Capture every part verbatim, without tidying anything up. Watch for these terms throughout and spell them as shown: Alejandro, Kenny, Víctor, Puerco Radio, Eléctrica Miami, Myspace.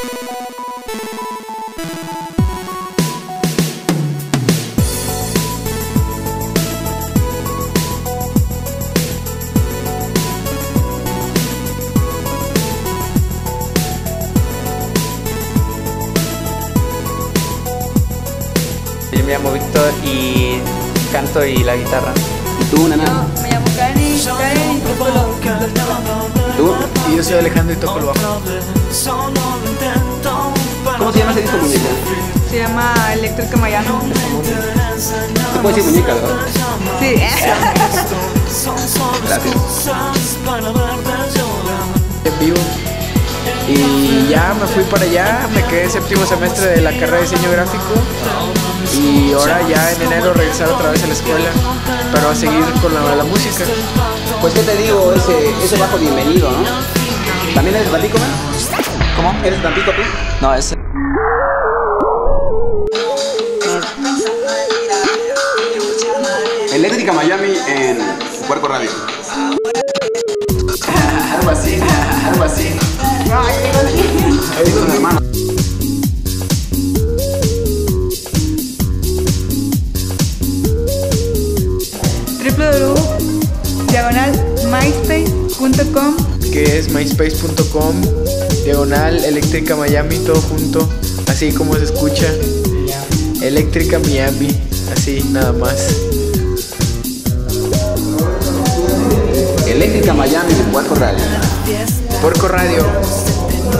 Yo me llamo Víctor y canto y la guitarra. ¿Y tú, Nana? Yo me llamo Kenny, y toco el bajo. ¿Tú? Y yo soy Alejandro y toco el bajo. ¿Cómo se llama ese disco, muñeca? Se llama Eléctrica Miami. Se puede decir muñeca, ¿verdad? Sí. Gracias. En vivo. Y ya me fui para allá, me quedé séptimo semestre de la carrera de diseño gráfico y ahora ya en enero regresar otra vez a la escuela, pero a seguir con la, la música. Pues qué te digo, ese, ese bajo bienvenido, ¿no? ¿También eres tantico, man? ¿Cómo? ¿Eres tantico tú? No, ese... Eléctrica Miami en Puerco Radio. Algo así, algo así. Eso es hermano. www punto diagonal myspace punto com que es myspace punto com diagonal Eléctrica Miami, todo junto, así como se escucha, Eléctrica Miami, así nada más. Eléctrica Miami de Puerco Radio. Puerco Radio.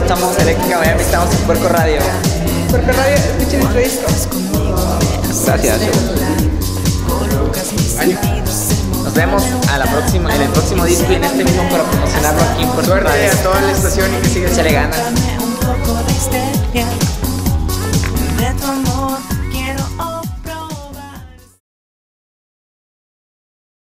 Estamos en Eléctrica Miami, estamos en Puerco Radio. Puerco Radio, escuchen nuestro disco. Gracias. Nos vemos a la próxima, en el próximo disco y en este mismo para promocionarlo aquí en Puerco Radio. Suerte a toda la estación y que sigan echándole ganas.